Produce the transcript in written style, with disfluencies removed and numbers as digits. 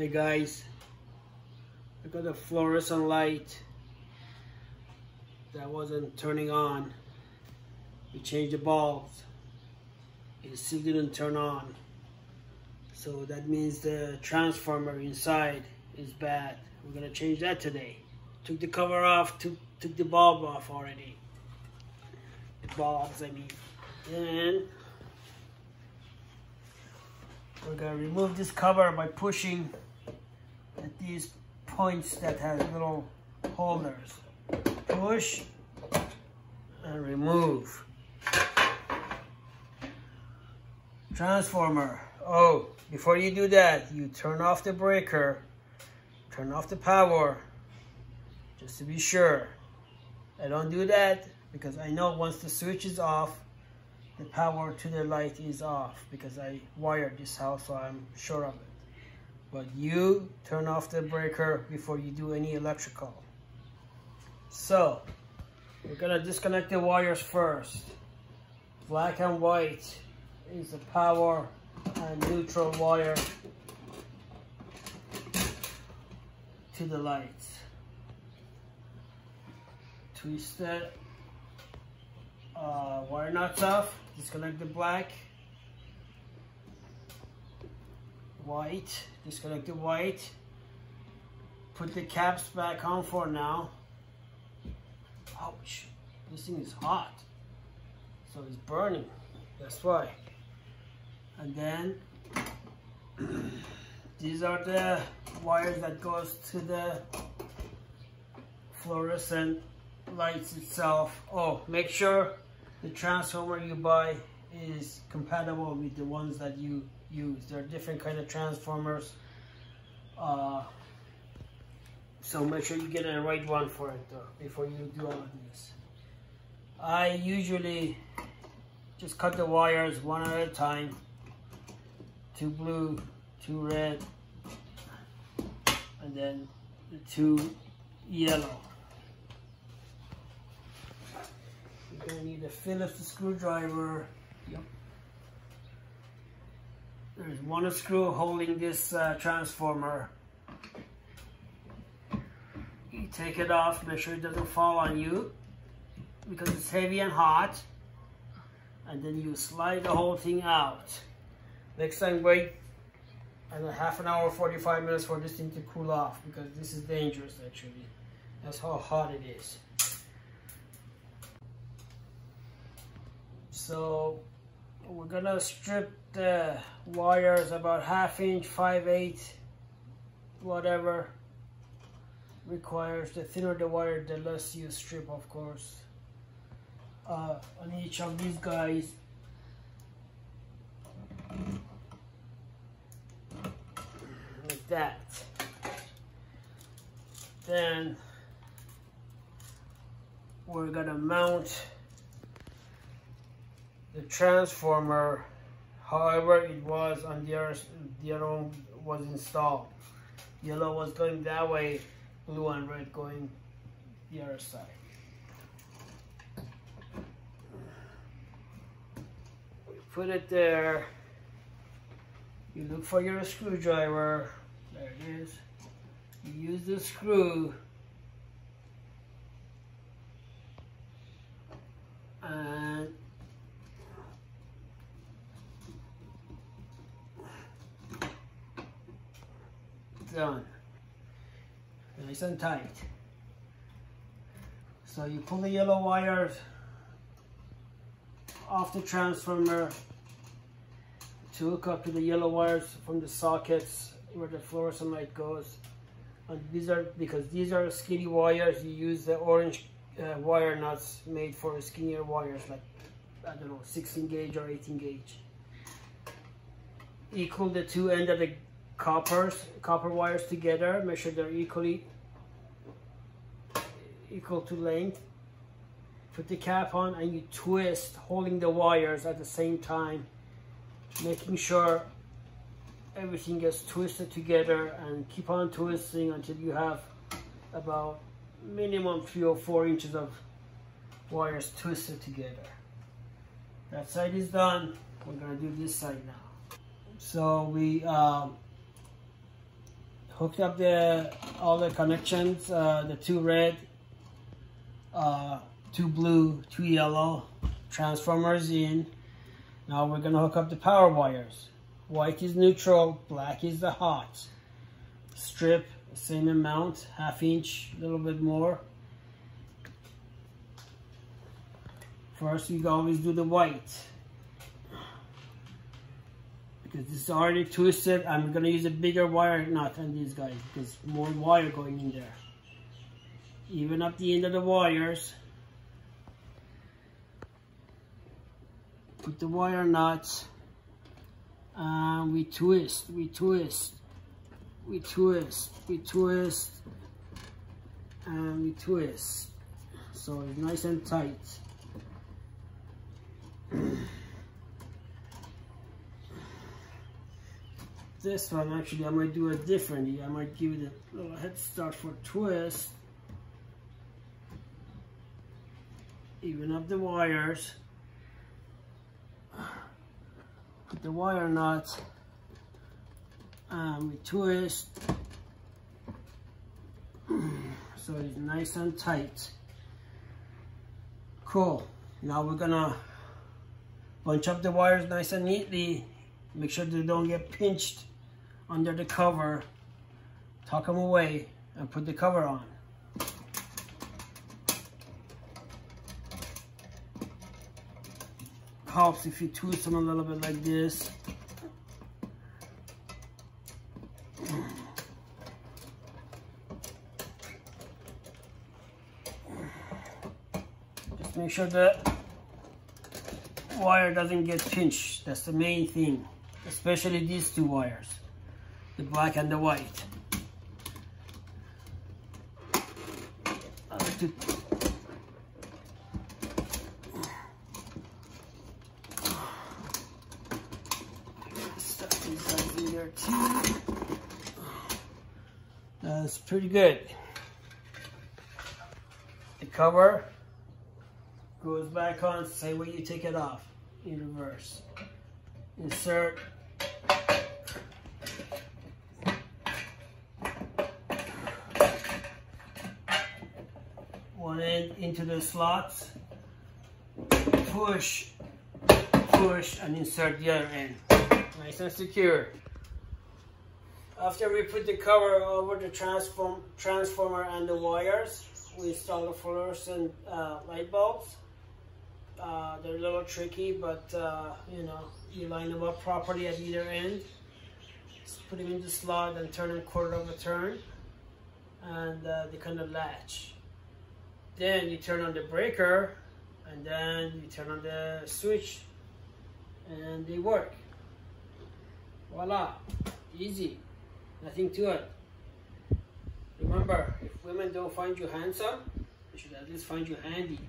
Hey guys, I got a fluorescent light that wasn't turning on. We changed the bulbs, it still didn't turn on. So that means the transformer inside is bad. We're gonna change that today. Took the cover off, took the bulb off already. The bulbs, I mean. And we're gonna remove this cover by pushing at these points that have little holders. Push and remove. Transformer. Oh, before you do that, you turn off the breaker, turn off the power, just to be sure. I don't do that because I know once the switch is off, the power to the light is off because I wired this house, so I'm sure of it. But you turn off the breaker before you do any electrical. So, we're gonna disconnect the wires first. Black and white is the power and neutral wire to the lights. Twist that wire nuts off. Disconnect the black, white, disconnect the white, put the caps back on for now. Ouch, this thing is hot, so it's burning, that's why. And then these are the wires that goes to the fluorescent lights itself. Oh, make sure the transformer you buy is compatible with the ones that you use. There are different kind of transformers. So make sure you get the right one for it though, before you do all of this. I usually just cut the wires one at a time. Two blue, two red, and then the two yellow. You're gonna need a Phillips screwdriver. Yep. There's one screw holding this transformer. You take it off, make sure it doesn't fall on you because it's heavy and hot. And then you slide the whole thing out. Next time wait another half an hour, 45 minutes for this thing to cool off because this is dangerous actually. That's how hot it is. So we're gonna strip the wires about ½ inch, 5/8, whatever requires. The thinner the wire, the less you strip, of course. On each of these guys, like that. Then we're gonna mount the transformer however it was on the other one was installed. Yellow was going that way, blue and red going the other side. Put it there. You look for your screwdriver. There it is. You use the screw and done. Nice and tight. So you pull the yellow wires off the transformer to hook up to the yellow wires from the sockets where the fluorescent light goes. And these are, because these are skinny wires, you use the orange wire nuts made for skinnier wires, like, I don't know, 16 gauge or 18 gauge. Equal the two ends of the copper wires together, make sure they're equal to length. Put the cap on and you twist, holding the wires at the same time, making sure everything gets twisted together, and keep on twisting until you have about minimum 3 or 4 inches of wires twisted together. That side is done. We're gonna do this side now. So we hooked up all the connections, the two red, two blue, two yellow transformers in. Now we're gonna hook up the power wires. White is neutral, black is the hot. Strip, same amount, half inch, a little bit more. First, we always do the white. Because this is already twisted, I'm gonna use a bigger wire knot on these guys because more wire going in there. Even up the end of the wires. Put the wire knots, and we twist, we twist, we twist, we twist, and we twist. So it's nice and tight. This one, actually, I might do it differently. I might give it a little head start for twist. Even up the wires. Put the wire knots. And we twist. So it's nice and tight. Cool. Now we're gonna bunch up the wires nice and neatly. Make sure they don't get pinched under the cover, tuck them away, and put the cover on. Helps if you twist them a little bit like this. Just make sure the wire doesn't get pinched. That's the main thing, especially these two wires, the black and the white. I like to stuff these guys in there too. That's pretty good. The cover goes back on the same way you take it off, in reverse. Insert. One end into the slots. Push, push, and insert the other end. Nice and secure. After we put the cover over the transformer and the wires, we install the fluorescent light bulbs. They're a little tricky, but you know, you line them up properly at either end. Just put them in the slot and turn a quarter of a turn, and they kind of latch. Then you turn on the breaker, and then you turn on the switch, and they work. Voila, easy, nothing to it. Remember, if women don't find you handsome, they should at least find you handy.